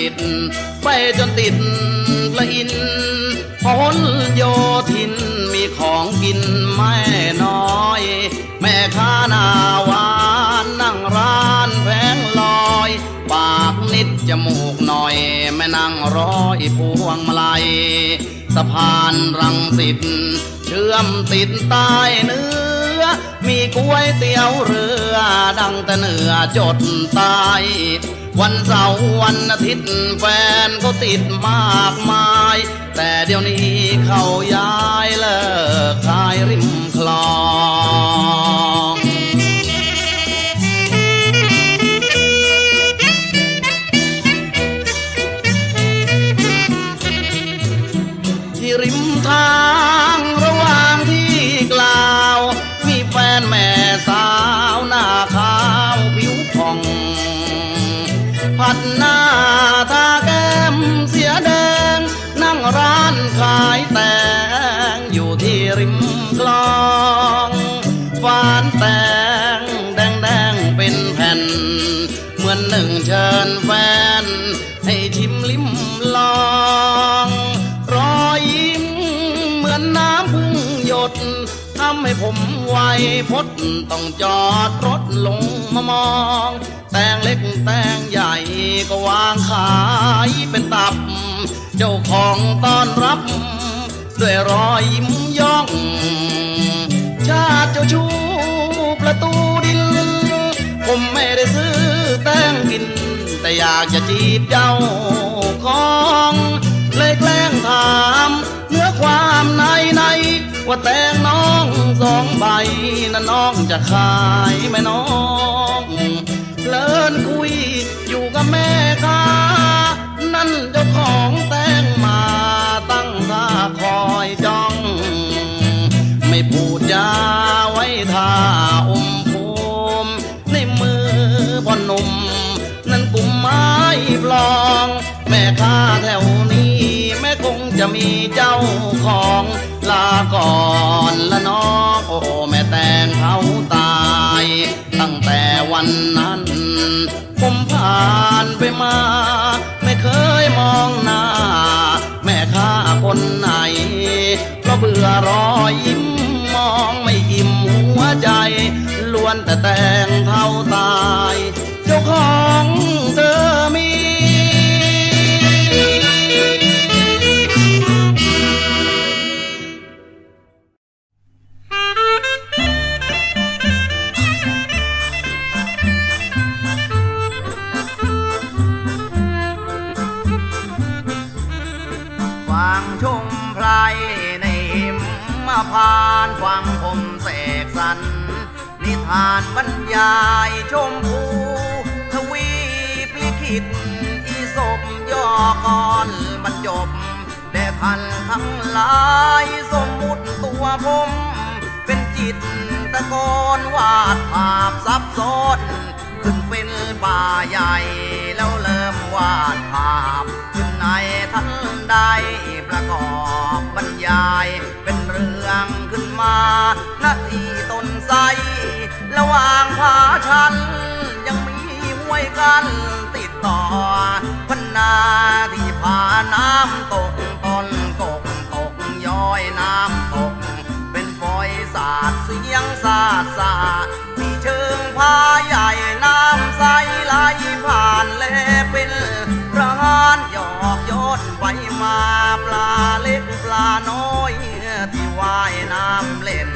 สิทธิ์ไปจนติดละอินพลโยธินมีของกินไม่น้อยแม่ค้าหน้าหวานนั่งร้านแผงลอยปากนิดจมูกหน่อยแม่นั่งร้อยพวงมาลัยสะพานรังสิตเชื่อมติดใต้เนื้อมีก๋วยเตี๋ยวเรือดังแต่เหนือจดใต้วันเสาร์วันอาทิตย์แฟนเขาติดมากมายแต่เดี๋ยวนี้เขาย้ายเลิกขายริมคลองที่ริมทางระหว่างที่กล่าวมีแฟนแม่สาวหน้าขาวผิวผ่องผัดหน้าทาแก้มเสียแดงนั่งร้านขายแตงอยู่ที่ริมคลองฟานแตงแดงๆเป็นแผ่นเหมือนหนึ่งเชิญแฟนให้ชิมลิ้มลองรอยยิ้มเหมือนน้ำพึ่งหยดทำให้ผมไวพดต้องจอดรถลงมามองแตงเล็กแตงใหญ่ก็วางขายเป็นตับเจ้าของต้อนรับด้วยรอยยิ้มย่องชาติเจ้าชู้ประตูดินผมไม่ได้ซื้อแตงกินแต่อยากจะจีบเจ้าของเลยแกล้งถามเนื้อความในว่าแตงน้องสองใบนั้นน้องจะขายไหมน้องเลินคุยอยู่กับแม่ค้านั่นเจ้าของแตงมาตั้งตาคอยจ้องไม่พูดจาไว้ท่าอมภูมิในมือพ่อหนุ่มนั่นกุมไม้ปลองแม่ค้าแถวนี้แม่คงจะมีเจ้าของลาก่อนละน้องโอ้แม่แตงเขาตายตั้งแต่วันนั้นผมผ่านไปมาไม่เคยมองหน้าแม่ค้าคนไหนเพราะเบื่อรอยยิ้มมองไม่อิ่มหัวใจล้วนแต่แตงเท่าตายเจ้าของเธอมีผ่านฟังผมเสกสรรนิทานบรรยายชมพูทวีปลิขิตอีสบย่อก่อนบรรจบแต่ท่านทั้งหลายสมมุติตัวผมเป็นจิตตะกอนวาดภาพซับซ้อนขึ้นเป็นป่าใหญ่แล้วเริ่มวาดภาพขึ้นในทันใดประกอบบรรยายเป็นเรื่องขึ้นมาหน้าที่ต้นไทรระหว่างผาชันยังมีห้วยกันติดต่อพันนาที่ผาน้ำตกต้นกกตกย้อยน้ำตกเป็นฝอยสาดเสียงสาดสาดมีเชิงผาใหญ่น้ำใสไหลผ่านแลเป็นร้านหยอกย้อนไปมาปลาเล็กปลาน้อยที่ว่ายน้ำเล่น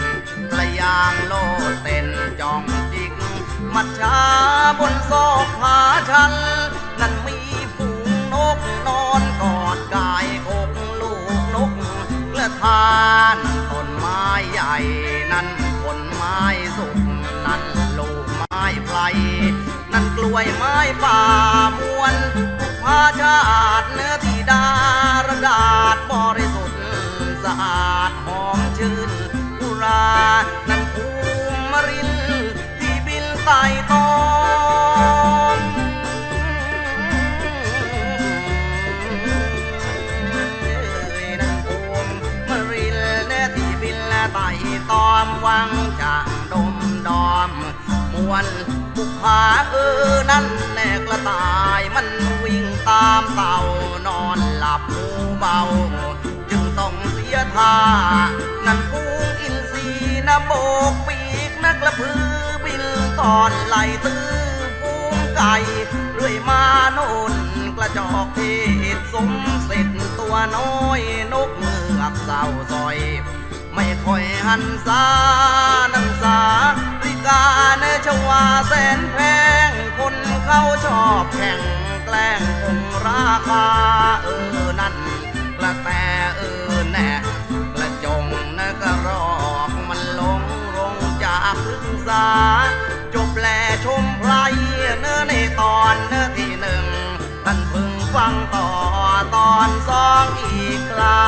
กระยางโลดเต้นจ้องจิกมัดชาบนซอกผาชันนั่นมีฝูงนกนอนกอดกายอกลูกนกกระทานต้นไม้ใหญ่นั่นผลไม้สุกนั่นลูกไม้ไพรนั่นกล้วยไม้ป่ามวนผาชาติเนื้อที่ดารดาษบริสุทธิ์สะอาดหอมชื่นกุรานั่นภูมิรินที่บินใต้ต้นนั่นภูมิรินเนื้อที่บินใต้ตอมวังจะดมดอมมวนบุกผานั่นแหละกระต่ายมันวิ่ง ตามเก่านอนหลับหูเบาจึงต้องเสียท่านั่นฟูงอินทรีนะโบกปีกนักละพือบินตอนไหลตื้อฟูงไก่เรื่อยมาโน่นกระจอกเทศสมเสร็จตัวน้อยนกเงือกเศร้าซอยไม่ค่อยหันซานังสาริกาเนชวาแสนแพงคนเขาชอบแข่งแกล้งคงราคานั่นละแต่แน่ละจงนะกระรอกมันหลงลงจากพึ่งสาจบแลชมไพรในตอนที่หนึ่งท่านพึงฟังต่อตอนสองอีกครา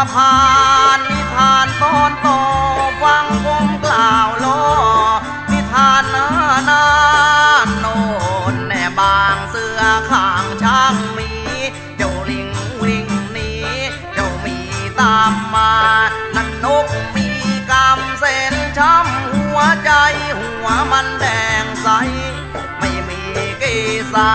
มาผ่านนิทานตอนโตฟังคงกล่าวล้อนิทานนานโน่นแน่บางเสือข้างช้างมีเจ้าลิงวิ่งหนีเจ้ามีตามมานั่นนกมีกำเส้นช้ำหัวใจหัวมันแดงใสไม่มีกีซา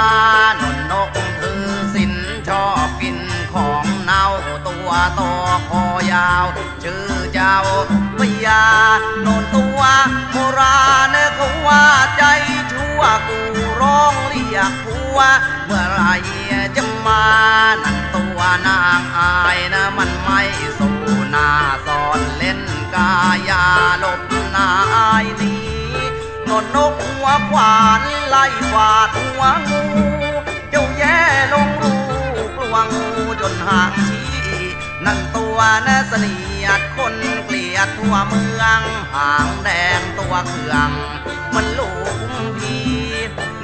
นนกถือสินชอบกินของเน่าตัวโตคอยาวชื่อเจ้าพญานนตัวโบราณเขาว่าใจชั่วกูร้องเรียกผัวเมื่อไรจะมานั่นตัวนางอายนะมันไม่สู้หน้าสอนเล่นกายาลบหน้าอายนี้นนกหัวขวานไล่ฟาดหัวงูเจ้าแย่ลงรูกลัวงูจนหางชี้นั่นตัวน่าเสนียดคนเกลียดทั่วเมืองหางแดงตัวเขื่องมันลูกพี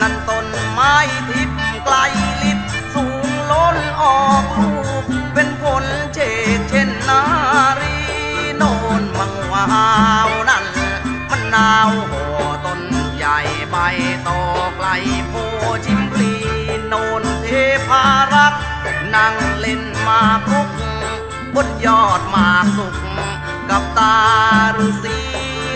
นั่นต้นไม้ทิพย์ไกลลิบสูงล้นออกลูกเป็นผลเชกเช่นนารีโนนมังวาวนั่นมันนาวโหต้นใหญ่ใบโตไกลโพชิมพลีโนนเทพารักษ์นั่งเล่นมาคุกบนยอดมาสุกกับตาฤาษี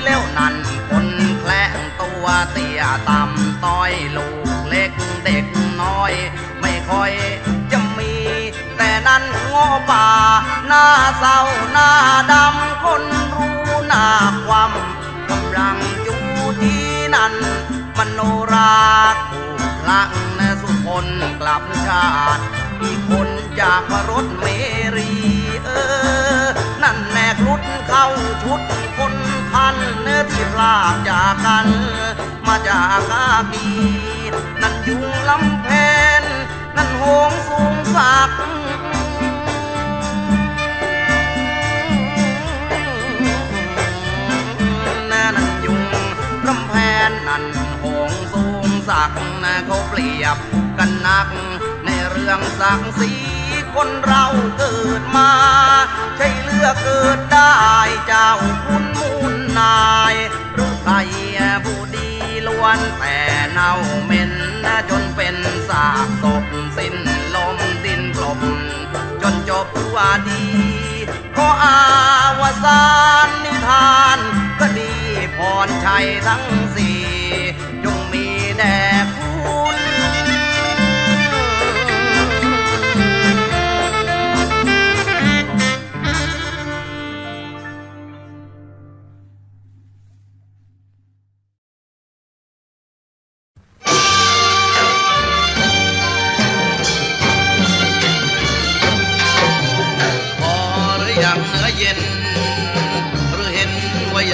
แล้วนั่นคนแคล่งตัวเตี้ยต่ำต้อยลูกเล็กเด็กน้อยไม่ค่อยจะมีแต่นั่นง้อป่าหน้าเศร้าหน้าดำคนรู้หน้าความกำลังอยู่ที่นั่นมโนราคู่พลังนะสุคนกลับชาติอีกคนจากรถเมรีนั่นแนกรุดเข้าชุดคนคันเนื้อที่พลากจากกันมาจากกาบีนั่นยุงลำเพนนั่นหงสูงสักนั่นยุงลำเพนนั่นหงสูงสักนะเขาเปรียบกันนักเรื่องสังสีคนเราเกิดมาใช่เลือกเกิดได้เจ้าคุณมุนนายรู้ใครผู้ดีล้วนแต่เน่าเหม็นจนเป็นซากศพสิ้นลมดินกลบจนจบว่าดีขออาวสานนิทานก็ดีพรชัยทั้งสี่จงมีแด่คุณ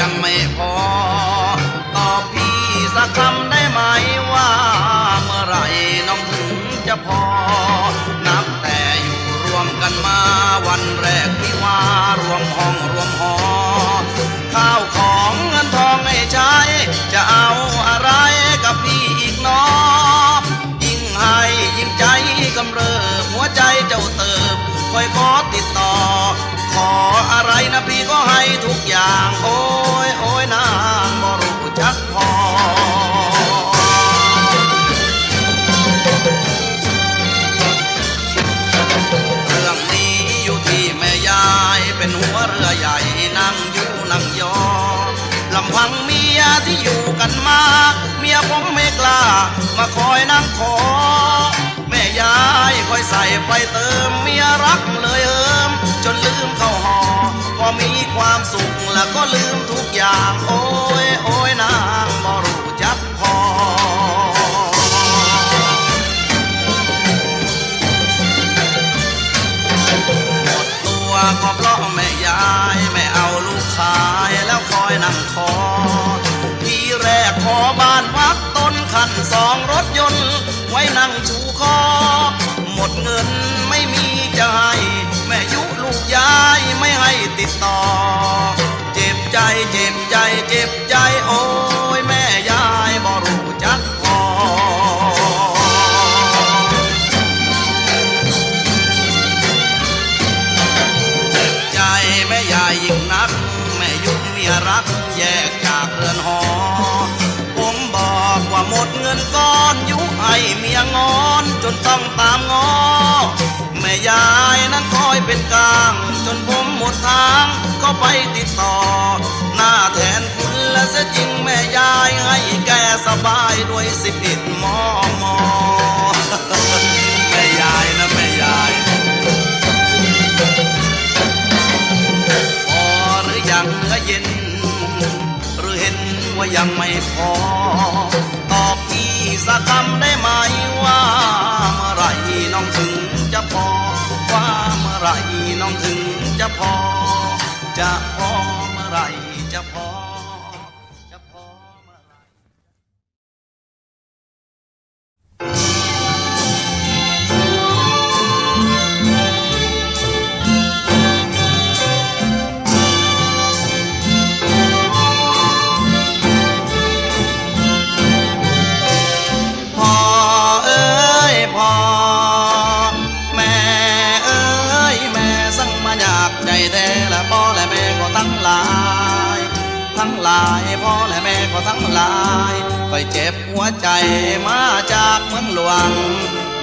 ยังไม่พอตอบพี่สักคำได้ไหมว่า ทุกอย่างโอ้ยโอ้ยนางบ่รู้จักพอเรื่องนี้อยู่ที่แม่ยายเป็นหัวเรือใหญ่นั่งอยู่นั่งยอลำพังเมียที่อยู่กันมาเมียผมไม่กล้ามาคอยนั่งขอแม่ยายคอยใส่ไฟเติมเมียรักเลยเอิมจนลืมเข้าหอพอมีความสุขแล้วก็ลืมทุกอย่างโอ้ยโอ้ยนางบ่รู้จักพอหมดตัวก็เพราะแม่ยายไม่เอาลูกชายแล้วคอยนั่งขอทีแรกขอบ้านพักต้นคันสองรถยนต์ไว้นั่งชูคอหมดเงินไม่มีจะให้แม่ยุลูกยายไม่ให้ติดต่อเจ็บใจเจ็บใจเจ็บใจโอ้ยแม่ยายบ่รู้จักพอเจ็บใจแม่ยายยิ่งนักแม่ยุเมียรักแยกจากเรือนหอผมบอกว่าหมดเงินก้อนยุให้เมียงอนจนต้องตามงอแม่ยายนั้นคอยเป็นกลางจนผมหมดทางก็ไปติดต่อหน้าแทนคุณและเสียจริงแม่ยายให้แกสบายด้วย11 มม.แม่ยายนะแม่ยายพอหรือยังก็เย็นหรือเห็นว่ายังไม่พอตอบพี่สักคำได้ไหมว่าเมื่อไรน้องถึงจะพอว่าเมื่อไรน้องถึงจะพอจะพอเมื่อไรจะพอพ่อและแม่ก็ทั้งหลายคอยเจ็บหัวใจมาจากเมืองหลวง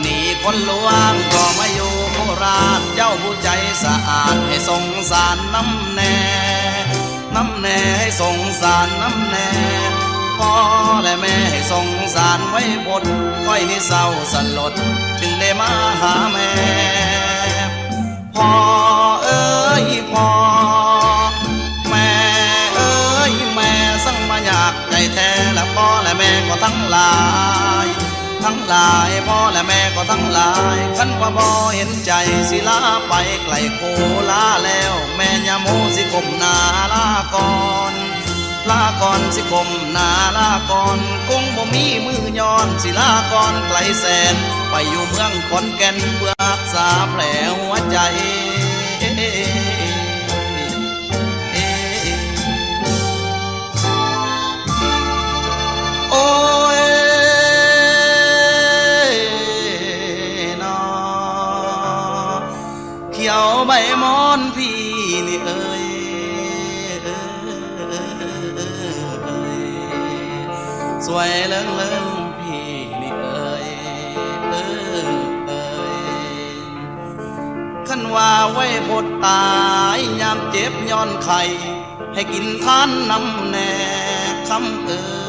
หนีคนหลวงก็มาอยู่โคราชเจ้าผู้ใจสะอาดให้สงสารน้ำแน่น้ำแน่ให้สงสารน้ำแน่พ่อและแม่ให้สงสารไว้บนคอยนี่เศร้าสลดจึงได้มาหาแม่พ่อเอ้ยพ่อใจแท้และพ่อและแม่ก็ทั้งหลายทั้งหลายพ่อและแม่ก็ทั้งหลายขันว่าบ่เห็นใจสิลาไปไกลโคลาแล้วแม่ยาโมสิกมนาลาก่อนลาก่อนสิกมนาลาก่อนคงบ่มีมือย้อนสิลาก่อนไกลแสนไปอยู่เมืองขอนแก่นเพื่อรักษาแผลหัวใจโอ้ยนอเขียวใบมอนพี่นี่เอ้ยสวยเลิงเลิงพี่นี่เอ้ยขันว่าไว้พดตายยามเจ็บย้อนไข่ให้กินทานน้ำแน่คำเอ้ย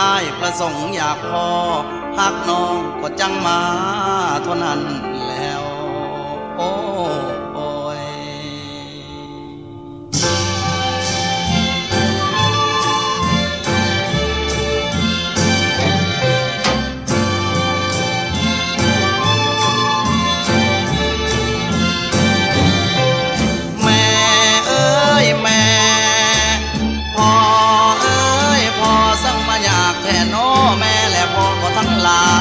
อ้ายประสงค์อยากพอหักน้องก็จังมาเท่านั้นแล้วโอ้ยแม่เอ้ยแม่แม่น้อแม่และพ่อก็ทั้งหลา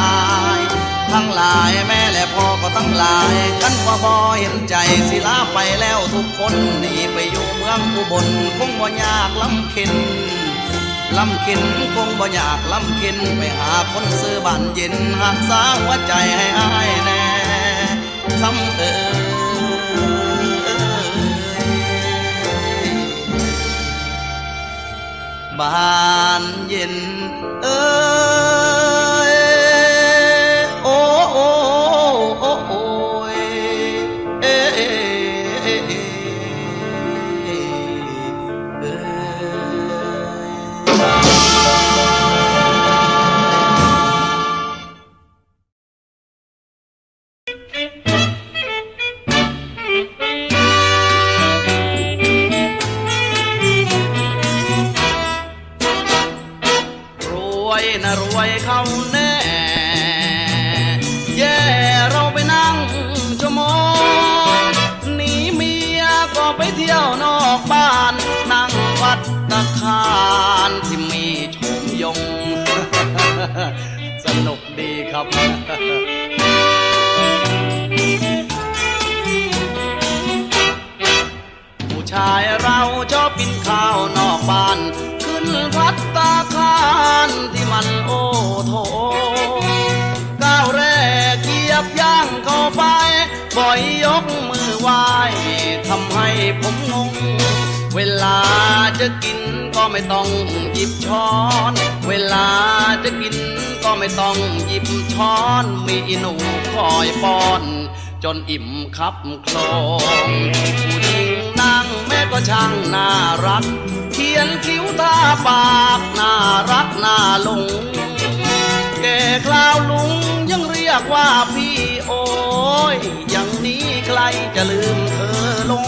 ยทั้งหลายแม่และพ่อก็ทั้งหลายกันว่าบ่เห็นใจสิลาไปแล้วทุกคนหนีไปอยู่เมืองอุบลคงบ่ยากลำเค็นลำเค็นคงบ่ยากลำเค็นไปหาคนซื้อบ้านเย็นหักษาหัวใจให้อ้ายแน่คำเอ่ย บ้านเย็นเอ้ยโอ้โอ้โอ้โอ้ยเอ้ยรวยเขาแน่แย่เราไปนั่งชั่วโมงหนีเมียก็ไปเที่ยวนอกบ้านนั่งวัดตะคานที่มีชมยงสนุกดีครับผู้ชายเราชอบกินข้าวนอกบ้านขึ้นวัดตะคานที่มันโอโถก้าวแรกเหยียบย่างเข้าไปบ่อยยกมือไหว้ทำให้ผมงงเวลาจะกินก็ไม่ต้องหยิบช้อนเวลาจะกินก็ไม่ต้องหยิบช้อนมีหนูคอยป้อนจนอิ่มคับโคลงผู้หญิงนั่งแม่ก็ช่างน่ารักเขียนคิ้วทาปากน่ารักน่าหลงแก่คราวลุงยังเรียกว่าพี่โอ้ยอย่างนี้ใครจะลืมเธอลง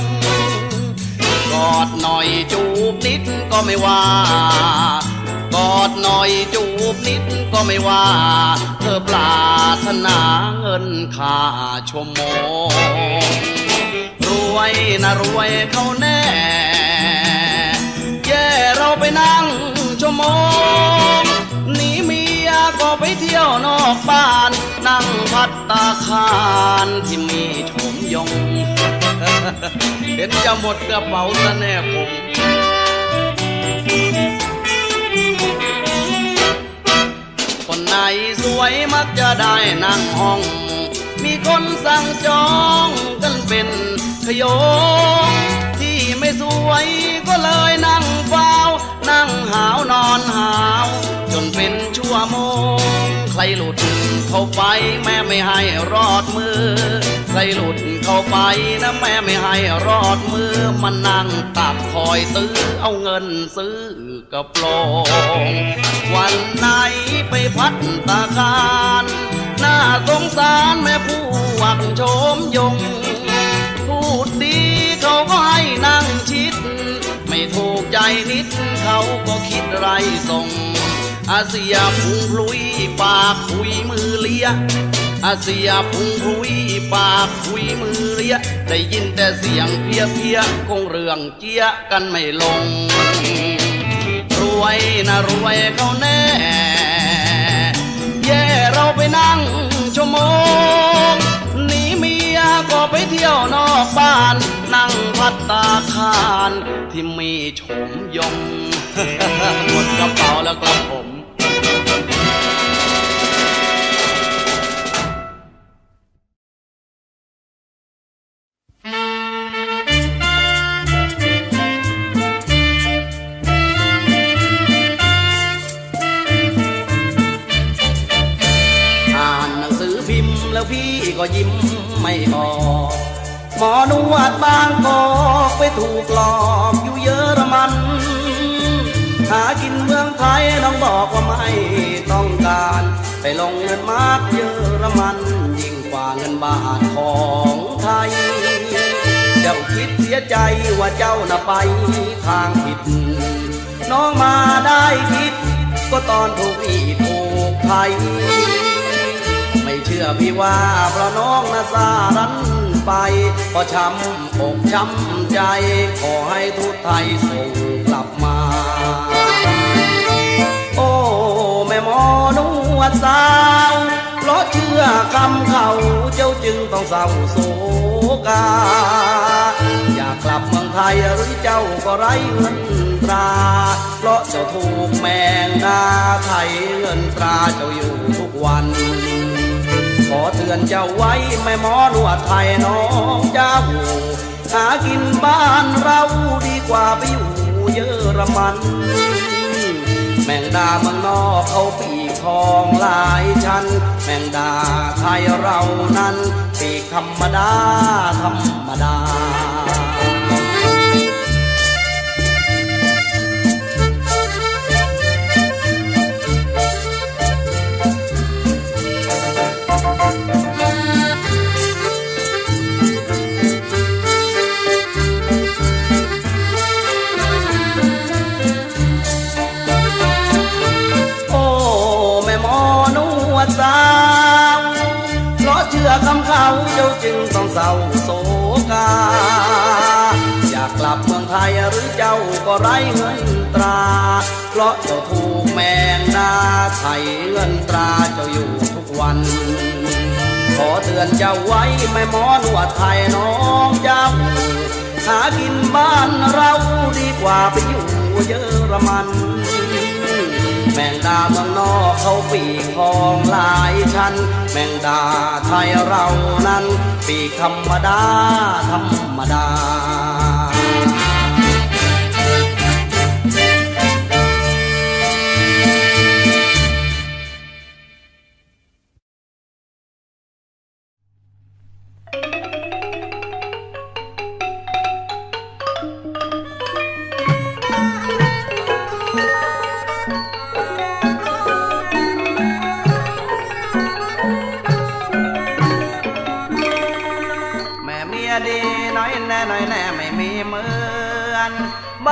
กอดหน่อยจูบนิดก็ไม่ว่ากอดหน่อยจูบนิดก็ไม่ว่าเธอปรารถนาเงินค่าชั่วโมงรวยนะรวยเขาแน่แย่เราไปนั่งชั่วโมงหนีเมียก็ไปเที่ยวนอกบ้านนั่งพัตตาคารที่มีชมยงเห็นจะหมดกระเป๋าซะแน่ผมคนไหนสวยมักจะได้นั่งห้องมีคนสั่งจองกันเป็นขยงที่ไม่สวยก็เลยนั่งเฝ้านั่งหาวนอนหาวจนเป็นชั่วโมงใครหลุดเข้าไปแม่ไม่ให้รอดมือใครหลุดเข้าไปนะแม่ไม่ให้รอดมือมันนั่งตักคอยตื้อเอาเงินซื้อกระโปรงวันไหนไปพัดตาคารน่าสงสารแม่ผู้หวังโฉมยงพูดดีเขาก็ให้นั่งชิดไม่ถูกใจนิดเขาก็คิดไรส่งอาเซียพุงพลุยปากคุยมือเลียอาเซียพุงพลุยปากคุยมือเลียได้ยินแต่เสียงเพี้ยเพี้ยคงเรื่องเจี๊ยกันไม่ลงรวยนะรวยเขาแน่แย่เราไปนั่งชั่วโมงหนีเมียก็ไปเที่ยวนอกบ้านนั่งพัตตาคารที่มีชมยงหมดกระเป๋าแล้วกลับผมอ่านหนังสือพิมพ์แล้วพี่ก็ยิ้มไม่ออกหมอนวดบางกอกไปถูกหลอกอยู่เยอรมันหากินเมืองไทยน้องบอกว่าไม่ต้องการไปลงเงินมากเยอรมันยิ่งกว่าเงินบาทของไทยเจ้าคิดเสียใจว่าเจ้าน่ะไปทางผิดน้องมาได้คิดก็ตอนถูกอีกถูกไทยไม่เชื่อพี่ว่าเพราะน้องน่ะสารันไปก็ช้ำอกช้ำใจขอให้ทูตไทยส่งกลับมาโอ้แม่หมอนวดสาวเพราะเชื่อคำเขาเจ้าจึงต้องเศร้าโศกาอยากกลับเมืองไทยหรือเจ้าก็ไร้เงินตราเพราะเจ้าถูกแมงดาไถเงินตราเจ้าอยู่ทุกวันขอเตือนเจ้าไว้แม่หมอนวดไทยน้องเจ้าหากินบ้านเราดีกว่าไปอยู่เยอรมัน แมงดาเมืองนอกเขาปีกทองหลายชั้นแมงดาไทยเรานั้นปีกธรรมดาธรรมดาเจ้าจึงต้องเศร้าโศกาอยากกลับเมืองไทยหรือเจ้าก็ไร้เงินตราเพราะเจ้าถูกแมงดาไถเงินตราเจ้าอยู่ทุกวันขอเตือนเจ้าไว้ไม่หมอนวดไทยน้องเจ้าหากินบ้านเราดีกว่าไปอยู่เยอรมันแมงดาเมืองนอกเขาปีกทองหลายชั้นแมงดาไทยเรานั้นปีกธรรมดาธรรมดา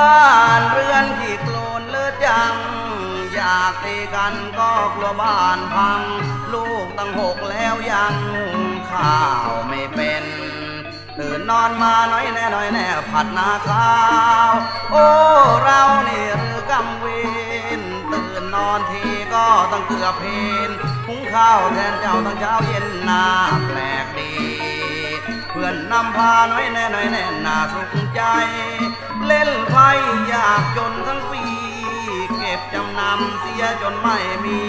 บ้านเรือนขี้โคลนเลือดยังอยากตีกันก็กลัวบ้านพังลูกตั้งหกแล้วยังข้าวไม่เป็นตื่นนอนมาน้อยแน่น้อยแน่ผัดนาข้าวโอ้เรานี่หรือกำเวนตื่นนอนทีก็ต้องเกือบเพนหุงข้าวแทนเจ้าตั้งเช้าเย็นนาแปลกดีเพื่อนนำพาน้อยแน่น้อยแน่น่าสุขใจเล่นไพ่อยากจนทั้งปีเก็บจำนำเสียจนไม่มี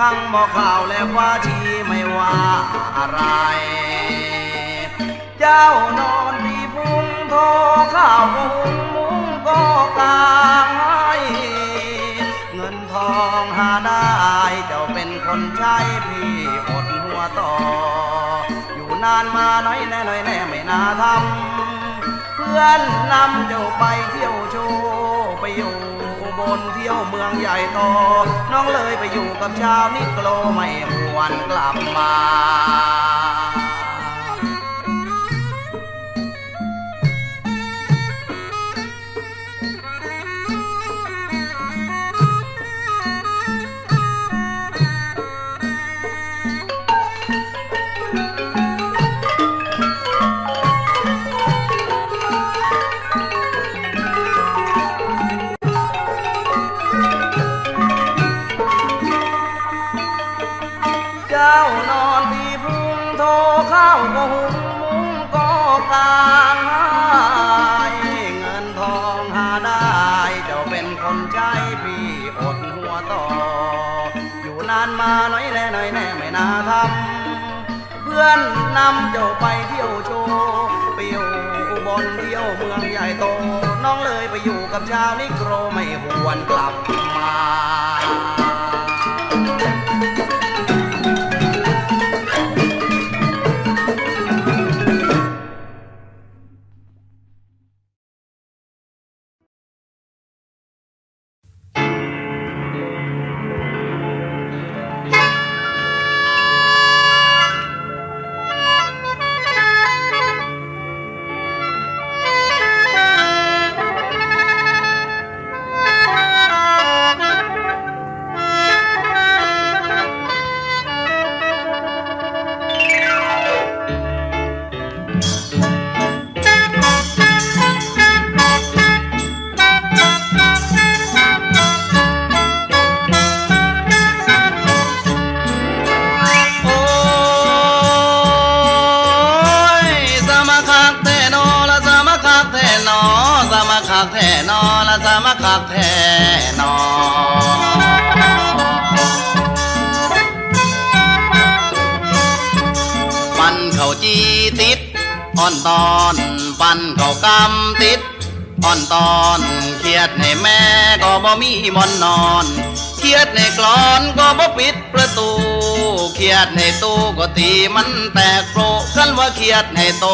ทั้งหม้อข้าวและฟ้าชีไม่ว่าอะไรเจ้านอนดีพุ่งโทข้าวมุ้งก็กางให้เงินทองหาได้เจ้าเป็นคนใช้พี่อดหัวต่ออยู่นานมาน้อยแน่น้อยแน่ไม่น่าทำเพื่อนนำเจ้าไปเที่ยวโชว์ไปอยู่บนเที่ยวเมืองใหญ่โตน้องเลยไปอยู่กับชาวนิโกรไม่หวนกลับมานำเจ้าไปเที่ยวโชว์ไปอยู่บนเที่ยวเมืองใหญ่โตน้องเลยไปอยู่กับชาวนิโกรไม่หวนกลับมาอ่อนตอนเครียดให้แม่ก็บ่มีมอนนอน เครียดในกลอนก็บ่ปิดประตูเครียดในตู้ก็ตีมันแตกโปรกันว่าเครียดในโต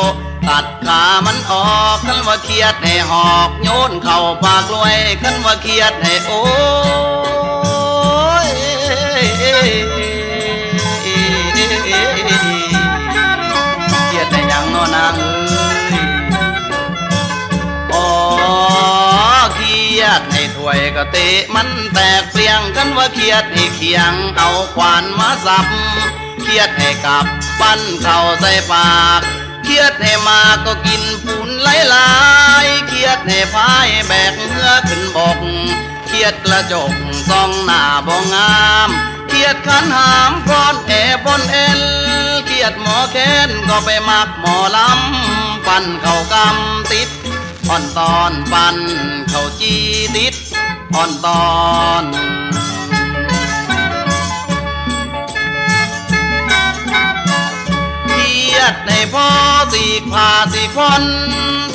ตัดขามันออกกันว่าเครียดในหอกโยนเข่าปากรวยกันว่าเครียดในโอ้ยเครียดในยังนอนางเครียดในถ้วยก็เตะมันแตกเปลี่ยงกันว่าเครียดในเคียงเอาขวานมาสับเครียดให้กับปั้นเข่าใส่ปากเครียดให้มาก็กินปูนไหลไหลเครียดให้พายแบกเนื้อขึ้นบกเครียดกระจกซองหน้าบ่งามเครียดขันหามก้อนแอบนเอ็นเครียดหมอแค้นก็ไปมักหมอลำปั้นเข่ากำติดอ่อนตอนปั้นเข่าจีติดอ่อนตอนเครียดในพ่อสีผ่าสีคอน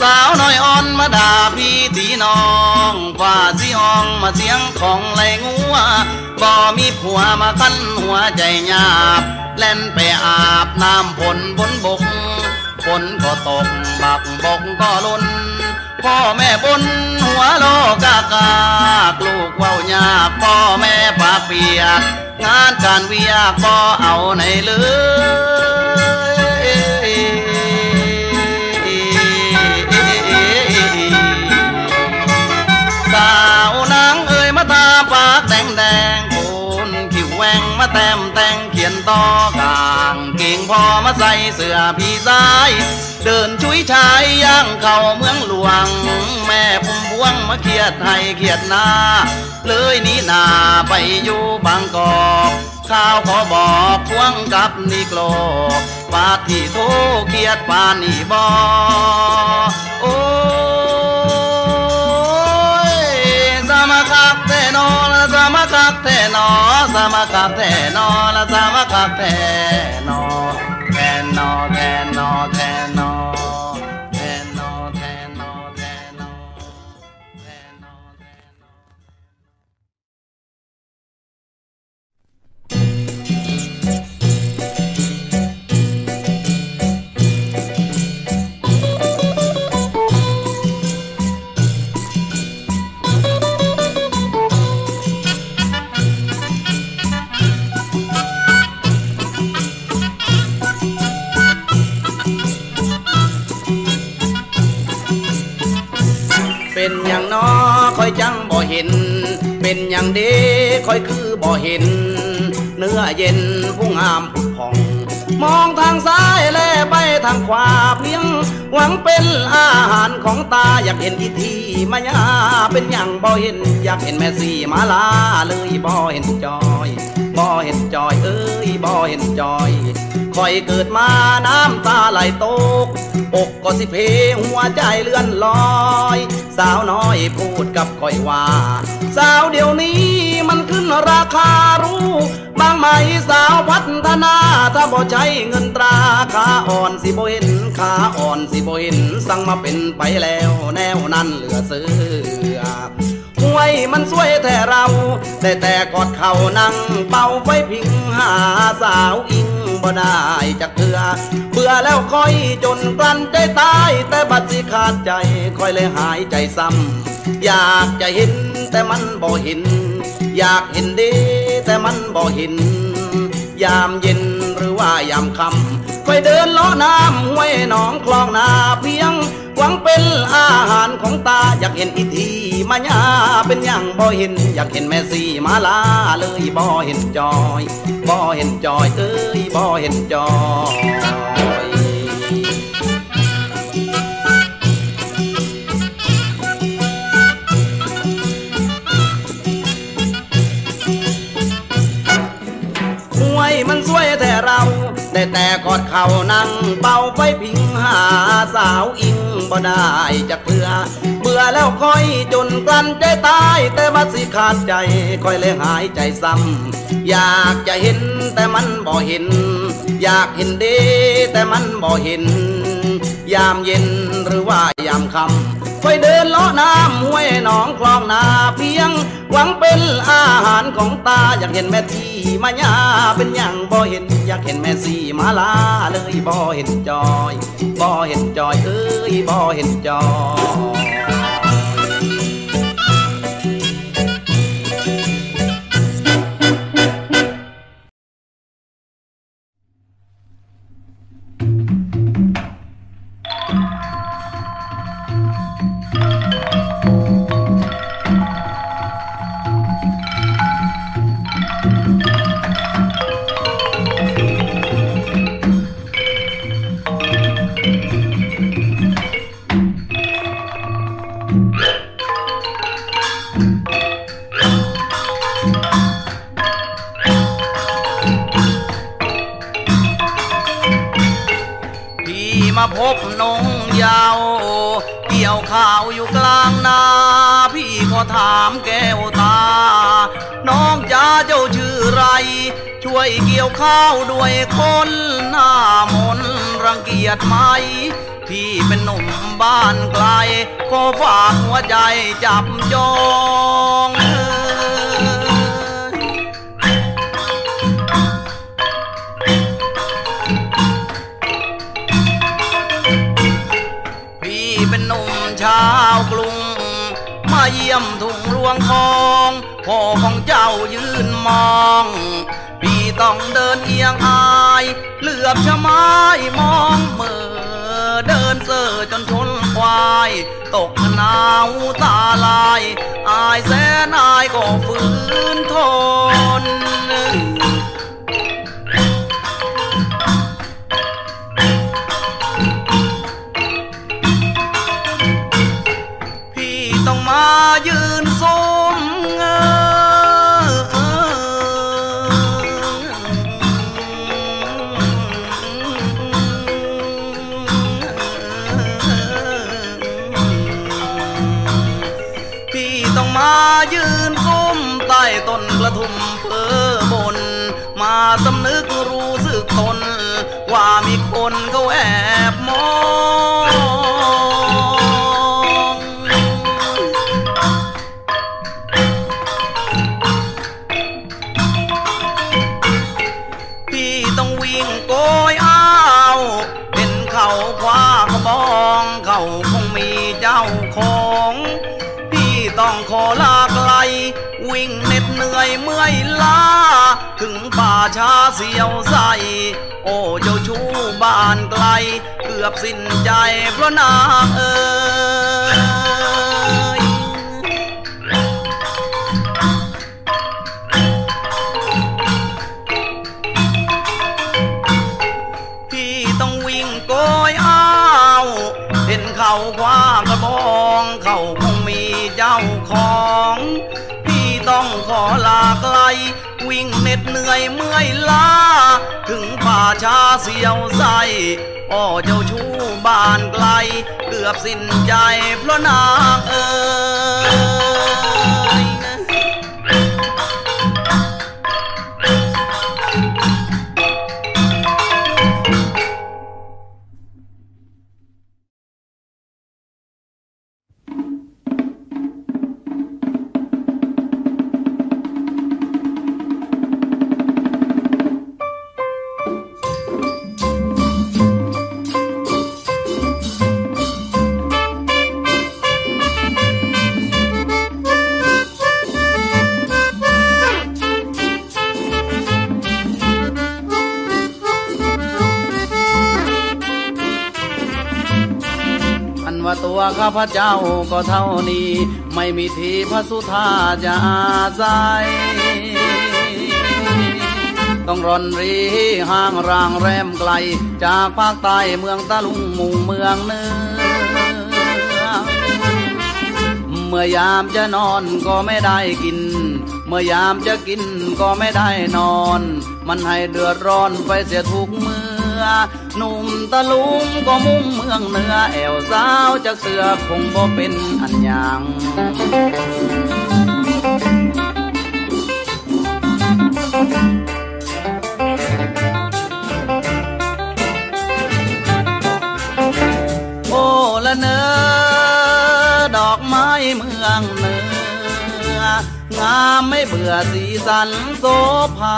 สาวน้อยอ่อนมาด่าพี่ตีน้องฝ่าสีอ่องมาเสียงของไหลงัวบ่มีผัวมาคันหัวใจหยาบแล่นไปอาบน้ำฝนบนบกฝนก็ตกบักบกก็ล้นพ่อแม่บนหัวโลกากากลูกว่าวยากพ่อแม่ปากเปียกงานการเวียกพ่อเอาในเลยสาวนางเอ่ยมาตาปากแดงแดงโคนผิวแหวงมาแต้มแตงเขียนต่อกลางเก่งพ่อมาใส่เสื้อพี่ชายเดินชุยชายย่างเข่าเมืองหลวงแม่พุ่มพวงมาเครียดให้เครียดนาเลยนี้นาไปอยู่บางกอกข้าวขอบอกพวงกับนิโกรปาที่โทเครียดปานีบอโอ้ยสมาคักเทนอละสมาคักเทนอสมาคักเทนอละสมาคักเทนอแทนนอแทนนอแทนนอเป็นอย่างน้อคอยจังบ่เห็นเป็นอย่างเด้คอยคือบ่เห็นเนื้อเย็นผู้งามผู้ผ่องมองทางซ้ายแลไปทางขวาเพียงหวังเป็นอาหารของตาอยากเห็นอีทีมายาเป็นอย่างบ่เห็นอยากเห็นแม่สีมาลาเลยบ่เห็นจอยบ่เห็นจอยเอ้ยบ่เห็นจอยคอยเกิดมาน้ำตาไหลตกอกก็สิเพหัวใจเลื่อนลอยสาวน้อยพูดกับคอยว่าสาวเดี๋ยวนี้มันขึ้นราคารู้บางไหมสาวพัฒนาถ้าบ่ใช้เงินตราขาอ่อนสิบ่เห็นขาอ่อนสิบ่เห็นสั่งมาเป็นไปแล้วแนวนั้นเหลือเสือหวยมันสวยแต่เราแต่กอดเข่านั่งเป่าไฟพิงหาสาวอิงบ่ได้จักเถื่อเบื่อแล้วคอยจนกลั่นใจตายแต่บัดสิขาดใจคอยเลยหายใจซ้ำอยากจะเห็นแต่มันบ่เห็นอยากเห็นดีแต่มันบ่เห็นยามเย็นหรือว่ายามค่ำคอยเดินเลาะน้ำห้วยหนองคลองนาเพียงหวังเป็นอาหารของตาอยากเห็นอีทีมายาเป็นอย่างบ่เห็นอยากเห็นแม่สีมาลาเลยบ่เห็นจอยบ่เห็นจอยเอ้ยบ่เห็นจอยห่วยมันสวยแต่เราแต่กอดเข่านั่งเป่าไฟพิงหาสาวอิงบ่ได้จักเบื่อเบื่อแล้วคอยจนกลั่นใจตายแต่บัดสิขาดใจคอยเลยหายใจซ้ำอยากจะเห็นแต่มันบ่เห็นอยากเห็นดีแต่มันบ่เห็นยามเย็นหรือว่ายามค่ำ ค่อยเดินเลาะน้ำห้วยหนองคลองนาเพียงหวังเป็นอาหารของตาอยากเห็นแม่ที่มายาเป็นอย่างบ่เห็นอยากเห็นแม่สีมาลาเลยบ่เห็นจอยบ่เห็นจอยเอ้ยบ่เห็นจอยพบนงยาวเกี่ยวข้าวอยู่กลางนาพี่ก็ถามแก้วตาน้องจ๋าเจ้าชื่อไรช่วยเกี่ยวข้าวด้วยคนหน้ามนรังเกียจไหมพี่เป็นหนุ่มบ้านไกลขอฝากหัวใจจับจองชาวกรุงมาเยี่ยมทุ่งรวงทองพ่อของเจ้ายืนมองพี่ต้องเดินเอียงอายเหลือบชะไม้มองเมื่อเดินเซ่อจนชนควายตกหนาวตาลายอายแสนอายก็ฝืนทนยืนสมเงยพี่ต้องมายืนก้มใต้ต้นกระทุ่มเพื่อบนมาสำนึกรู้สึกตนว่ามีคนเขาแอบมองขอลาไกลวิ่งเหน็ดเหนื่อยเมื่อยล้าถึงป่าช้าเสียวใสโอ้เจ้าชู้บ้านไกลเกือบสิ้นใจเพราะนางเอ๋ยพี่ต้องวิ่งโกยอ้าวเห็นเขาคว้ากระบองเขาคงมีเจ้าของพี่ต้องขอลาไกลวิ่งเหน็ดเหนื่อยเมื่อยล้าถึงป่าช้าเสียวใสอ้อเจ้าชู้บ้านไกลเกือบสิ้นใจเพราะนางเอ๋ยตัวข้าพเจ้าก็เท่านี้ไม่มีทีพระสุธาจะอาศัยต้องร่อนรีห่างร่างแรมไกลจากภาคใต้เมืองตะลุงมุงเมืองเนื้อเมื่อยามจะนอนก็ไม่ได้กินเมื่อยามจะกินก็ไม่ได้นอนมันให้เดือดร้อนไปเสียทุกเมื่อหนุ่มตะลุงก็มุ่งเมืองเหนือแอวสาวจากเสือคงบ่เป็นอันยังโอ้ละเนอ ามไม่เบื่อสีสันโสภา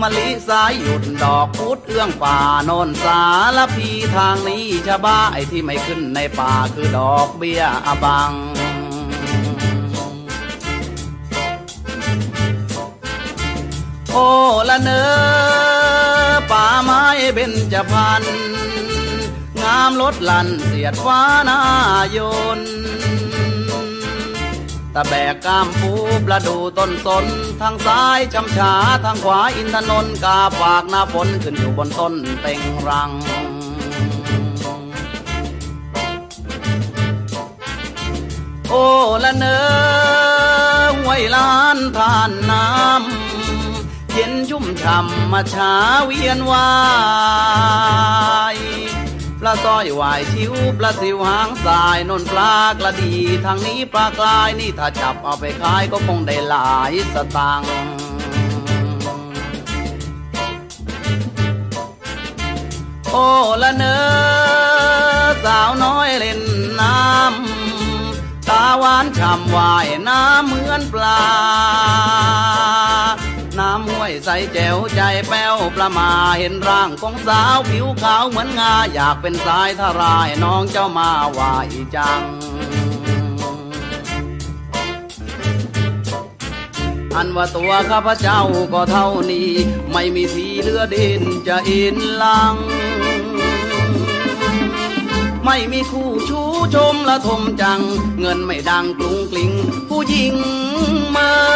มะลิสายหยุดดอกพุดเอื้องป่าโนนสารพีทางนี้ชะบ้าไอ้ที่ไม่ขึ้นในป่าคือดอกเบี้ยอบังโอ้ละเนอป่าไม้เบญจพรรณงามลดหลั่นเสียดฟ้าหน้ายนตะแบกกามปูประดูต้นสนทางซ้ายจำฉาทางขวาอินทนนท์กาฝากหน้าฝนขึ้นอยู่บนต้นเต็งรังโอ้ละเนอห้วยล้านทานน้ำเย็นชุ่มฉ่ำมาช้าเวียนวายปลาซ้อยวายชิวปลาสิวหางสายนนปลากระดีทางนี้ปลากลายนี่ถ้าจับเอาไปขายก็คงได้หลายสตางค์โอ้ละเนอสาวน้อยเล่นน้ำตาหวานฉ่ำวายน้ำเหมือนปลาน้ำห้วยใสแจ๋วใจแป้วประมาเห็นร่างของสาวผิวขาวเหมือนงาอยากเป็นสายทรายน้องเจ้ามาว่าอีจังอันว่าตัวข้าพเจ้าก็เท่านี้ไม่มีทีเหลือดินจะอินลังไม่มีคู่ชู้ชมละทมจังเงินไม่ดังกลุ้งกลิ้งผู้หญิงเมิน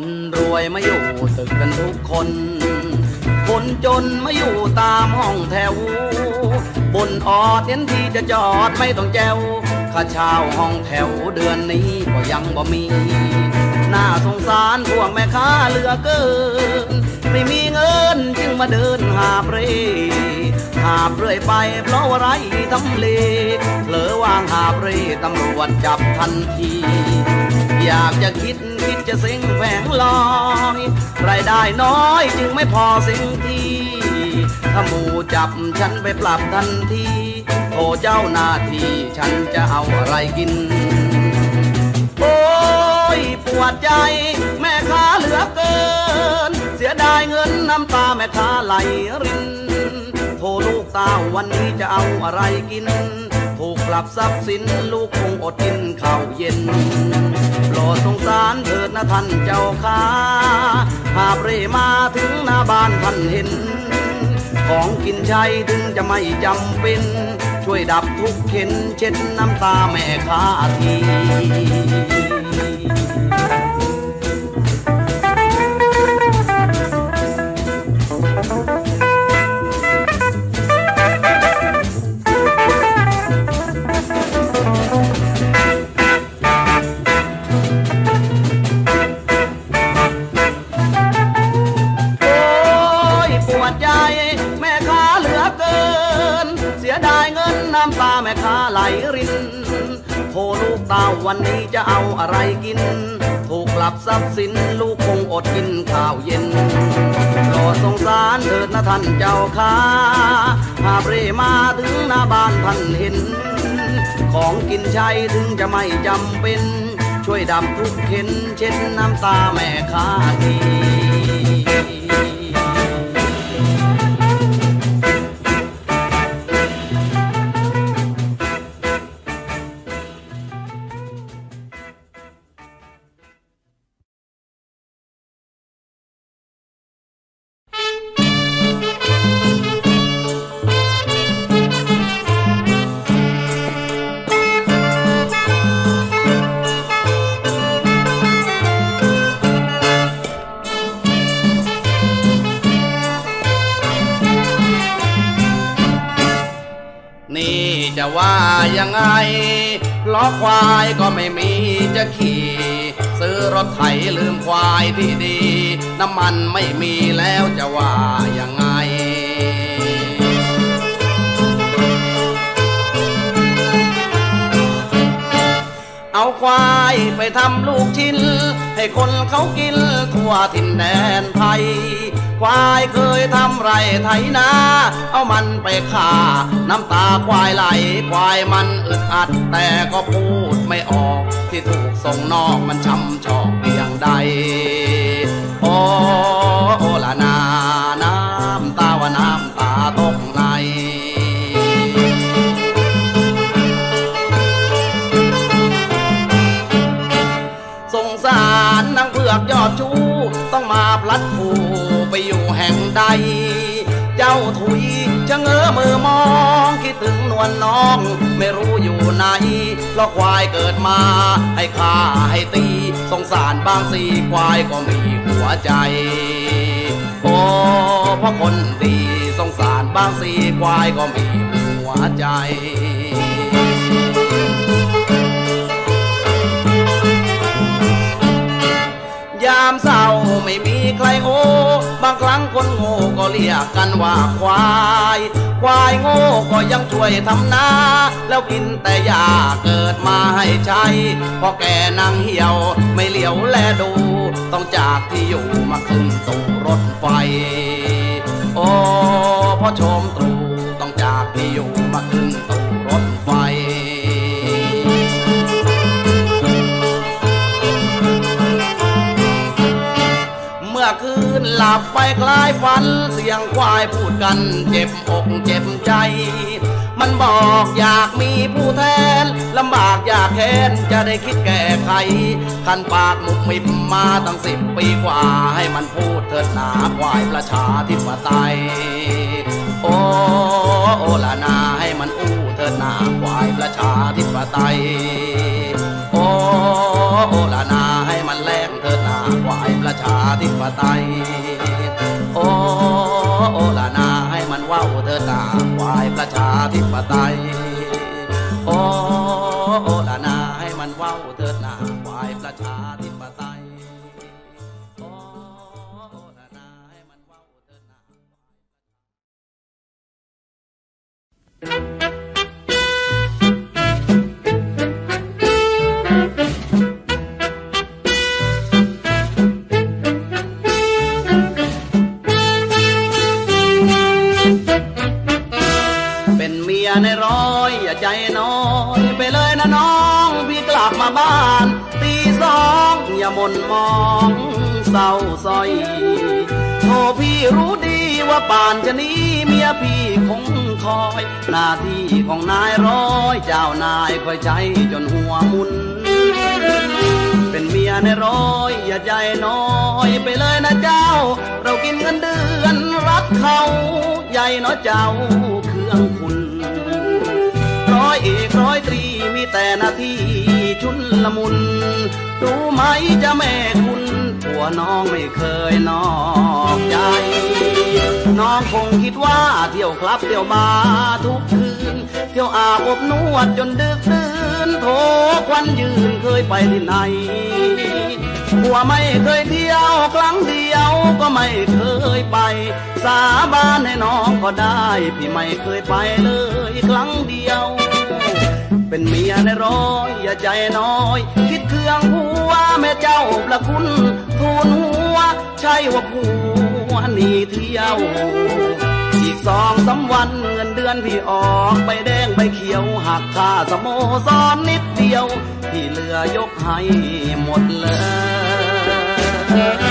คนรวยมาอยู่ตึกกันทุกคนคนจนมาอยู่ตามห้องแถวบนออดเน้นที่จะจอดไม่ต้องแจวข้าเช่าห้องแถวเดือนนี้ก็ยังบ่มีน่าสงสารพวกแม่ค้าเหลือเกินไม่มีเงินจึงมาเดินหาบเร่หาบเรื่อยไปเพราะอะไรทำเลเผลอวางหาบเร่ตำรวจจับทันทีอยากจะคิดจะเซ็งแผงลอยรายได้น้อยจึงไม่พอเซ็งทีถ้าหมู่จับฉันไปปรับทันทีโทรเจ้าหน้าที่ฉันจะเอาอะไรกินโอ้ยปวดใจแม่ค้าเหลือเกินเสียดายเงินน้ำตาแม่ค้าไหลรินโทรลูกตาวันนี้จะเอาอะไรกินถูกปรับทรัพย์สินลูกคงอดกินข้าวเย็นโปรดสงสารเถิดนะท่านเจ้าค้าหาบเร่มาถึงหน้าบ้านท่านเห็นของกินใช้ถึงจะไม่จำเป็นช่วยดับทุกข์เข็นเช็ดน้ำตาแม่ค้าทีโทรลูกตาวันนี้จะเอาอะไรกินถูกปรับทรัพย์สินลูกคงอดกินข้าวเย็นโปรดสงสารเถิดนะท่านเจ้าค้าหาบเร่มาถึงหน้าบ้านท่านเห็นของกินใช้ถึงจะไม่จำเป็นช่วยดับทุกข์เข็นเช็ดน้ำตาแม่ค้าทีว่ายังไงล้อควายก็ไม่มีจะขี่ซื้อรถไถลืมควายที่ดีน้ำมันไม่มีแล้วจะว่ายังไงเอาควายไปทำลูกชิ้นให้คนเขากินทั่วถิ่นแดนไทยควายเคยทำไรไถนาเอามันไปฆ่าน้ำตาควายไหลควายมันอึดอัดแต่ก็พูดไม่ออกที่ถูกส่งนอกมันช้ำชอกเพียงใดโอ้ละนาน้ำตาว่าน้ำตาตกไหลสงสารนางเผือกยอดชูต้องมาพลัดผู้ไปอยู่แห่งใดเจ้าถุยจะเงอมือมองคิดถึงนวลน้องไม่รู้อยู่ไหนล้อควายเกิดมาให้ฆ่าให้ตีสงสารบางสีควายก็มีหัวใจโอ้เพราะคนดีสงสารบางสีควายก็มีหัวใจยามเศร้าไม่มีใครโอบางครั้งคนโง่ก็เรียกกันว่าควายควายโง่ก็ยังช่วยทำนาแล้วกินแต่หญ้าเกิดมาให้ใช้พอแกนางเหี่ยวไม่เหลียวแลดูต้องจากที่อยู่มาขึ้นตู่รถไฟโอ้พ่อชมตรูต้องจากที่อยู่มาขึ้นตู่รถไฟคืนหลับไปคล้ายฝันเสียงควายพูดกันเจ็บอกเจ็บใจมันบอกอยากมีผู้แทนลำบากอยากแค้นจะได้คิดแก้ไขคันปากมุกมิบมาตั้ง10 ปีกว่าให้มันพูดเถิดหนาควายประชาธิปไตยโอ้ละนาให้มันอู้เถิดหนาควายประชาธิปไตยโอ้ละนาให้มันแลกเถิดหนาควายประ ธิปไตยโอ้โอละนาให้มันว่าเธอตาควายประชาธิปไตยโอ้โอละนาให้มันว่าเธอตาควายประชาธิปไตยเป็นเมียในร้อยอย่าใจน้อยไปเลยนะน้องพี่กลับมาบ้านตีสองอย่าหม่นมองเศร้าสร้อยโอ้พี่รู้ดีว่าป่านจะนี้เมียพี่คงคอยหน้าที่ของนายร้อยเจ้านายคอยใจจนหัวมุนเป็นเมียในร้อยอย่าใจน้อยไปเลยนะเจ้าเรากินเงินเดือนรักเขาใหญ่เนาะเจ้าเครื่องคุณร้อยเอกร้อยตรีมีแต่หน้าที่ชุนละมุนรู้ไหมจะแม่คุณผัวน้องไม่เคยนอกใจน้องคงคิดว่าเที่ยวคลับเที่ยวบาร์ทุกคืนเที่ยวอาบอบนวดจนดึกดื่นโถควันยืนเคยไปที่ไหนผัวไม่เคยเที่ยวครั้งเดียวก็ไม่เคยไปสาบานให้น้องก็ได้พี่ไม่เคยไปเลยครั้งเดียวเป็นเมียในร้อยอย่าใจน้อยคิดเคืองผัวแม่เจ้าประคุณทูลหัวใช่ว่าผัวหนีเที่ยวอีก2-3 วันเงินเดือนพี่ออกไปแดงไปเขียวหักค่าสโมสรนิดเดียวที่เหลือยกให้หมดเลย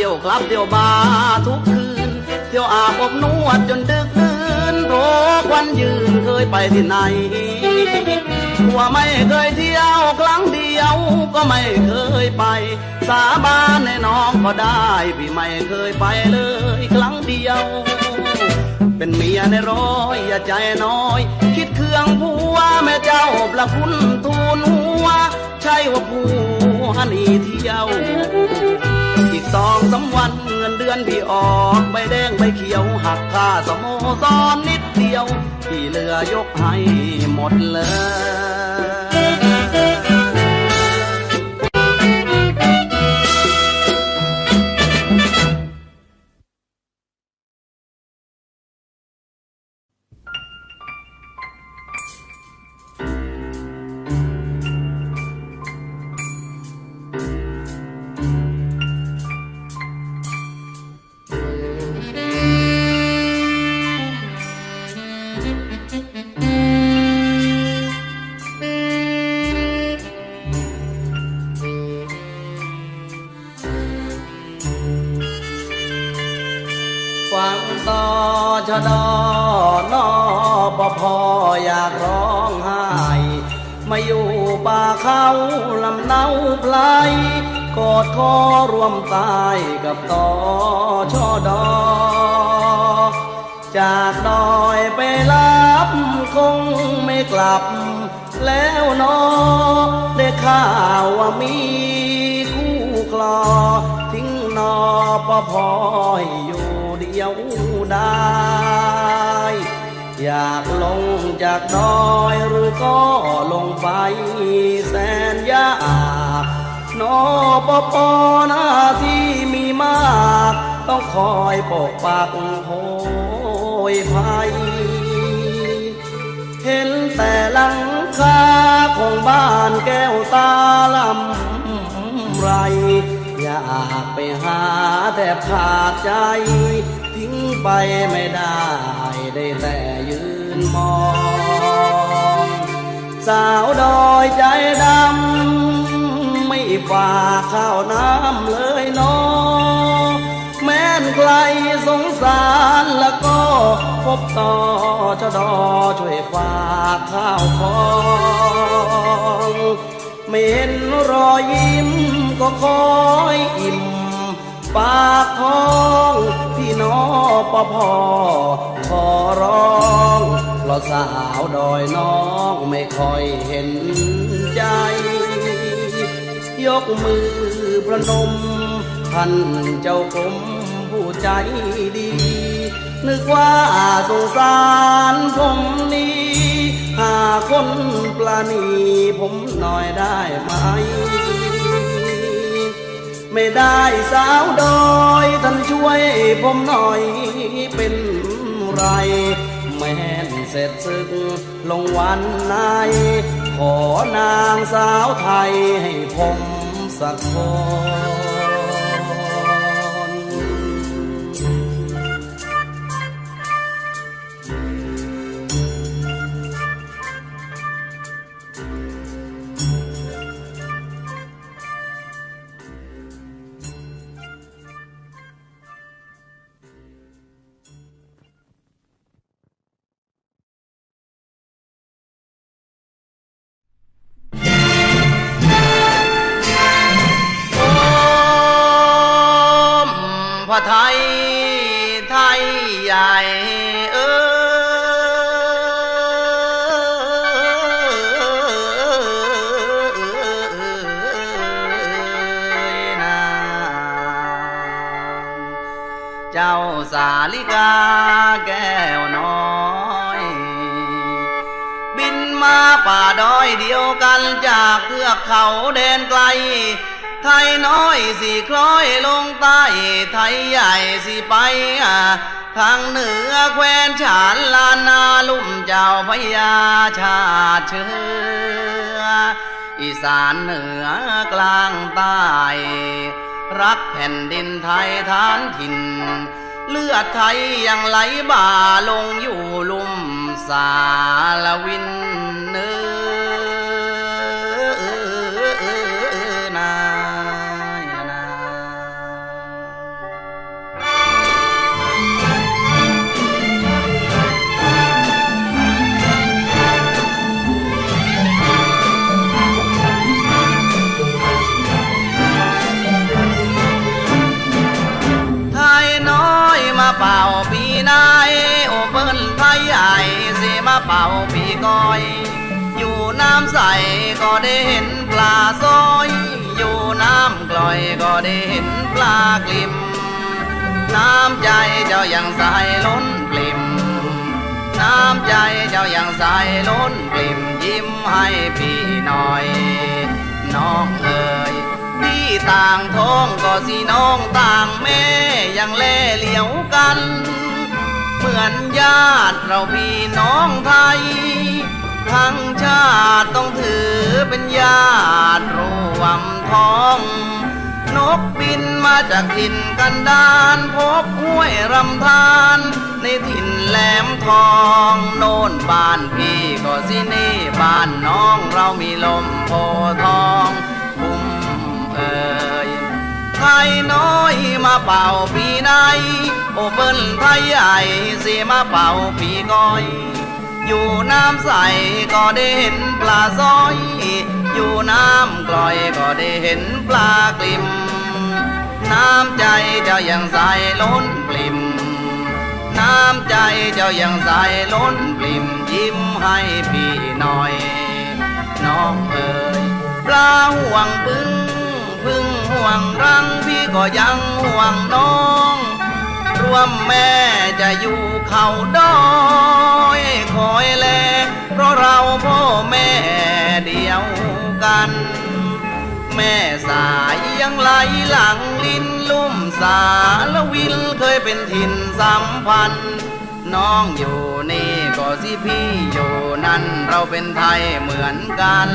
เที่ยวคลับเที่ยวบาร์ทุกคืนเที่ยวอาบอบนวดจนดึกดื่นโถควันยืนเคยไปที่ไหนผัวไม่เคยเที่ยวครั้งเดียวก็ไม่เคยไปสาบานให้น้องก็ได้พี่ไม่เคยไปเลยครั้งเดียวเป็นเมียในร้อยอย่าใจน้อยคิดเคืองผัวแม่เจ้าประคุณทูลหัวใช่ว่าผัวหนีเที่ยวอีก2-3 วันเงินเดือนพี่ออกใบแดงใบเขียวหักค่าสโมสรนิดเดียวที่เหลือยกให้หมดเลยชะดอนอปพออยากร้องไห้มาอยู่ป่าเขาลำเนาไพลกอดคอรวมตายกับตอชะดอจากดอยไปรับคงไม่กลับแล้วนอได้ข่าวว่ามีคู่คลอทิ้งนอปพออยู่เดียวอยากลงจากดอยหรือก็ลงไปแสนยากนอปปหน้าที่มีมากต้องคอยปกปักโหยภัยเห็นแต่หลังคาของบ้านแก้วตาลำไรอยากไปหาแต่ขาดใจทิ้งไปไม่ได้ได้แต่ยืนมองสาวดอยใจดำไม่ฝากข้าวน้ำเลยน้องแม้นไกล สงสารแล้วก็พบต่อชดอช่วยฝากข้าวของไม่เห็นรอยยิ้มก็คอยอิ่มปากท้องพี่น้องปพขอร้องเพราะสาวดอยน้องไม่ค่อยเห็นใจยกมือประนมท่านเจ้าผมผู้ใจดีนึกว่าสงสารผมนี้หาคนปราณีผมหน่อยได้ไหมไม่ได้สาวดอยท่านช่วยผมหน่อยเป็นไรแม่นเสร็จศึกลงวันไหนขอนางสาวไทยให้ผมสักคนเจ้าสาลิกาแก้วน้อยบินมาป่าดอยเดียวกันจากเทือกเขาแดนไกลไทยน้อยสิคล้อยลงใต้ไทยใหญ่สิไปทางเหนือแคว้นฉานลานาลุ่มเจ้าพญาชาติเชื้ออีสานเหนือกลางใต้รักแผ่นดินไทยฐานถิ่นเลือดไทยยังไหลบ่าลงอยู่ลุ่มสาละวินเนื้อนายนาเป่าปีนายโอเปิ้นไทยใหญ่สิมาเป่าปีก้อยอยู่น้ำใสก็ได้เห็นปลาซอยอยู่น้ำกลอยก็ได้เห็นปลากลิ่มน้ำใจเจ้ายังใสล้นปลิ่มน้ำใจเจ้ายังใสล้นปลิ่มยิ้มให้พี่หน่อยน้องเอ๋ยที่ต่างท้องก็สิน้องต่างแม่ยังเล่เหลียวกันเหมือนญาติเราพี่น้องไทยทั้งชาติต้องถือเป็นญาติรวมท้องนกบินมาจากถิ่นกันดารพบห้วยรำธารในถิ่นแหลมทองโน่นบ้านพี่ก็สินี่บ้านน้องเรามีลมโพทองคุ้มเอ่ยไทยน้อยมาเป่าปีนายโอเปิ้นไทยใหญ่สิมาเป่าปีก้อยอยู่น้ำใสก็ได้เห็นปลาซอยอยู่น้ำกลอยก็ได้เห็นปลากลิ่มน้ำใจเจ้ายังใสล้นปลิ่มน้ำใจเจ้ายังใสล้นปลิ่มยิ้มให้พี่หน่อยน้องเอ๋ยปลาห่วงพึ่งห่วงรังพี่ก็ยังห่วงน้องรวมแม่จะอยู่เขาดอยคอยแลเพราะเราพ่อแม่เดียวกันแม่สายยังไหลหลังลิ้นลุ่มสาละวินเคยเป็นถิ่นสัมพันธ์น้องอยู่นี่ก็สิพี่อยู่นั่นเราเป็นไทยเหมือนกัน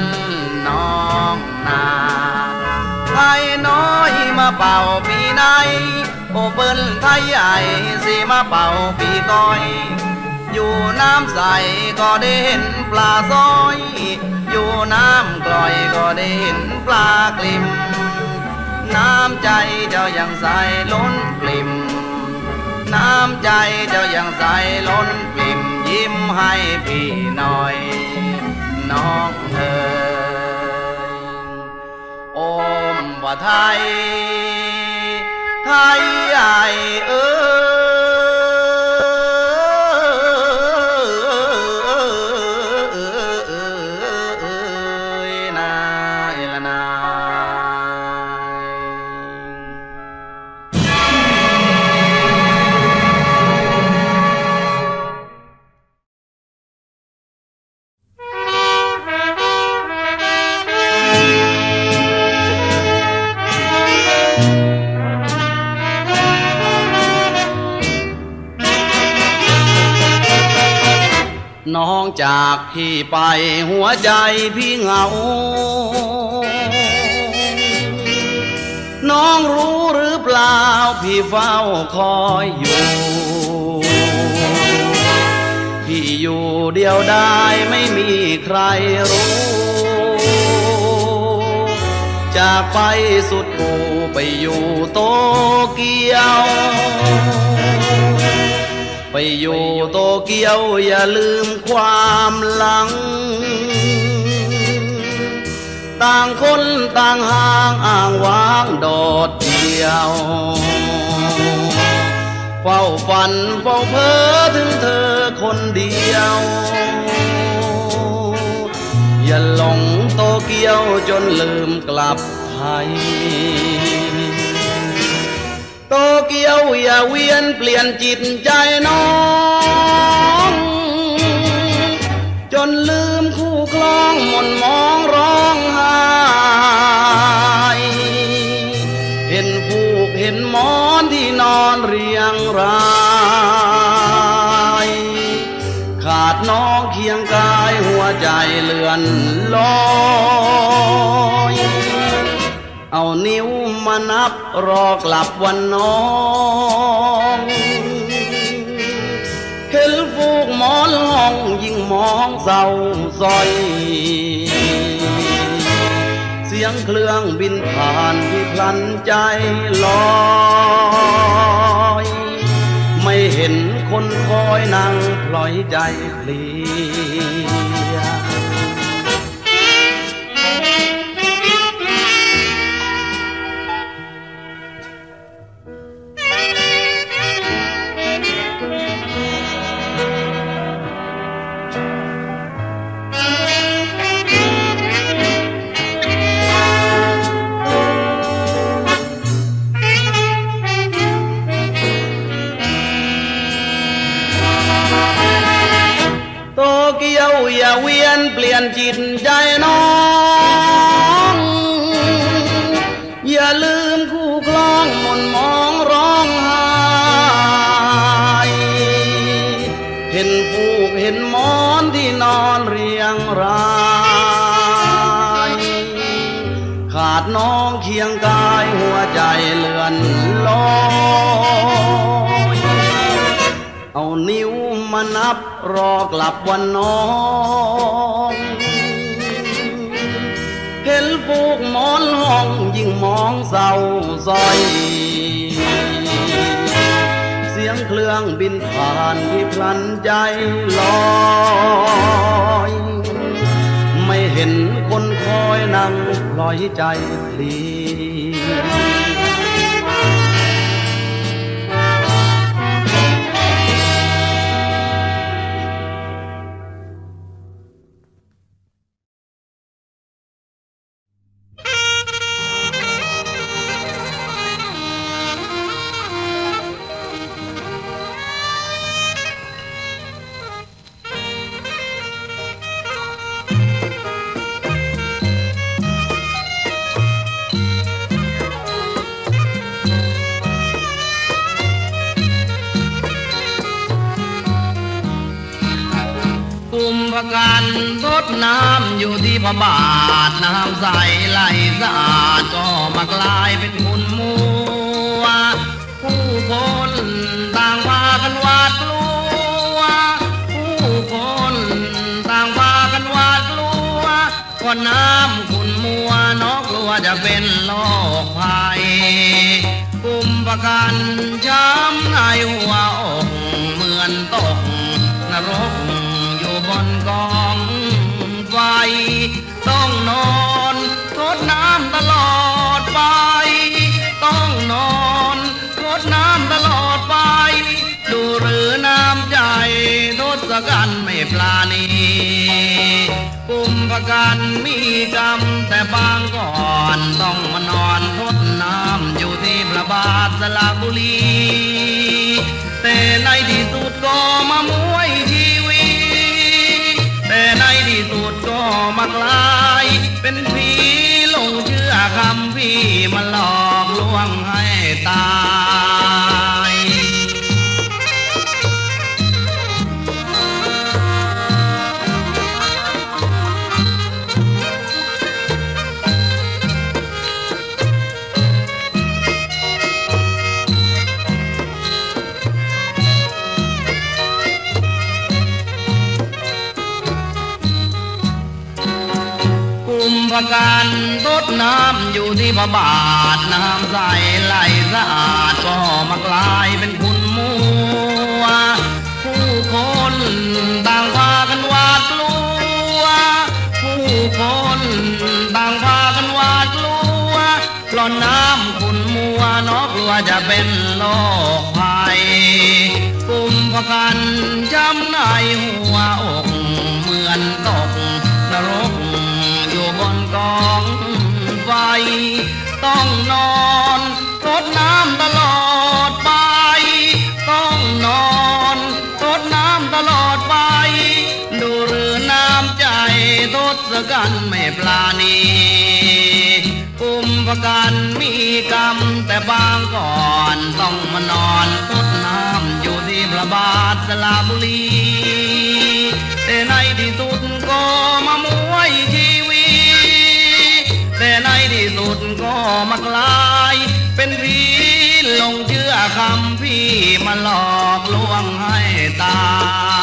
น้องนาไทยน้อยมาเป่าปีนายโอเปิ้นไทยใหญ่สิมาเป่าปีก้อยอยู่น้ำใสก็ได้เห็นปลาซอยอยู่น้ำกลอยก็ได้เห็นปลากลิ่มน้ำใจเจ้ายังใสล้นปลิ่ม น้ำใจเจ้ายังใสล้นปิ่มยิ้มให้พี่หน่อยน้องเอ๋ยโอมว่าไทยไทยใหญ่เอ๋น้องจากพี่ไปหัวใจพี่เหงาน้องรู้หรือเปล่าพี่เฝ้าคอยอยู่พี่อยู่เดียวดายไม่มีใครรู้จากไปสุดกูไปอยู่โตเกียวไปอยู่โตเกียวอย่าลืมความหลังต่างคนต่างห่างอ้างว้างโดดเดี่ยวเฝ้าฝันเฝ้าเพ้อถึงเธอคนเดียวอย่าหลงโตเกียวจนลืมกลับไทยโตเกียวอย่าเวียนเปลี่ยนจิตใจน้องจนลืมคู่คล้องหม่นมองร้องไห้เห็นผูกเห็นหมอนที่นอนเรียงรายขาดน้องเคียงกายหัวใจเลื่อนลอยเอานิ้วมานับรอกลับวันน้องเห็นฟูกหมอนห้องยิ่งมองเศร้าซอยเสียงเครื่องบินผ่านที่พลันใจลอยไม่เห็นคนคอยนั่งปล่อยใจเคลียอย่าเวียนเปลี่ยนจิตใจน้องอย่าลืมคู่คล้องมนมองร้องไห้เห็นผูกเห็นหมอนที่นอนเรียงรายขาดน้องเคียงกายหัวใจเลื่อนลอยเอานิ้วมานับรอกลับวันน้องเห็นฟูกหมอนห้องยิ่งมองเศร้าซอยเสียงเครื่องบินผ่านที่พลันใจลอยไม่เห็นคนคอยนั่งลอยใจพลีการรดน้ำอยู่ที่พระบาทน้ำใสไหลสะอาดก็มากลายเป็นหุ่นมัวผู้คนต่างพากันหวาดกลัวผู้คนต่างพากันหวาดกลัวว่าน้ำขุ่นมัวน้องกลัวจะเป็นโรคภัยกุมภ ประกันย้ำในหัวอกเหมือนตกนรกอยู่บนกองไฟต้องนอนทดน้ำตลอดไปต้องนอนทดน้ำตลอดไปดูหรือน้ำใจทศกัณฐ์ไม่ปราณีกุมภกันมีกรรมแต่บางก่อนต้องมานอนทดน้ำอยู่ที่พระบาทสระบุรีแต่ในที่สุดก็มาม้วยชีวิตแต่ในที่สุดก็มากลายเป็นผีหลงเชื่อคำพี่มาหลอกลวงให้ตายกุมภกันรดน้ำอยู่ที่พระบาทน้ำใสไหลสะอาดก็มากลายเป็นคุณมัวผู้คนต่างพากันหวาดกลัวผู้คนต่างพากันหวาดกลัวเพราะน้ำคุณมัวน้อกลัวจะเป็นโรคภัยกุมภกันจำในหัวอกเหมือนตกนรกบนกองไฟต้องนอนรดน้ำตลอดไปต้องนอนรดน้ำตลอดไปดูหรือน้ำใจทศกัณฐ์ไม่ปราณีกุมภกันมีกรรมแต่บางก่อนต้องมานอนรดน้ำอยู่ที่พระบาทสระบุรีแต่ในที่สุดก็มาม้วยชีวิตแต่ในที่สุดก็มากลายเป็นผีหลงเชื่อคำพี่มาหลอกลวงให้ตาย